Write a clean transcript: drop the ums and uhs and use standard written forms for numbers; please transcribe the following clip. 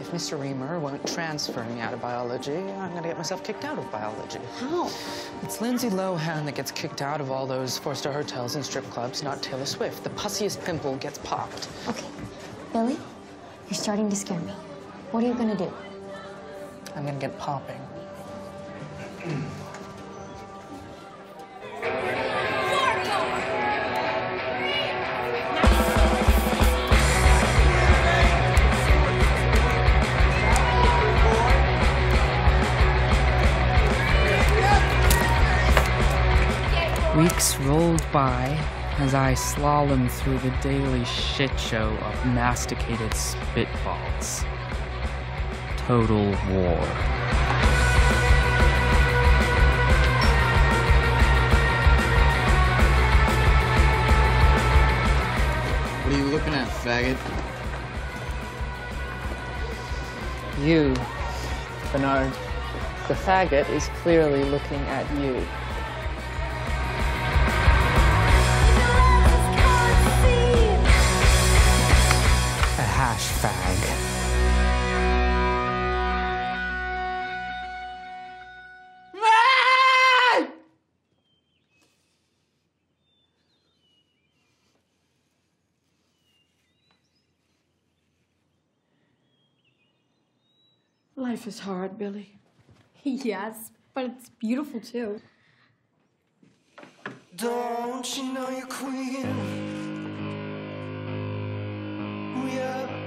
If Mr. Reamer won't transfer me out of biology, I'm going to get myself kicked out of biology. How? It's Lindsay Lohan that gets kicked out of all those four-star hotels and strip clubs, not Taylor Swift. The pussiest pimple gets popped. Okay. Billy, you're starting to scare me. What are you going to do? I'm going to get popping. Weeks rolled by as I slalomed through the daily shit show of masticated spitballs. Total war. What are you looking at, faggot? You, Bernard. The faggot is clearly looking at you. Fag. Life is hard, Billy. Yes, but it's beautiful too. Don't you know you're queen? We are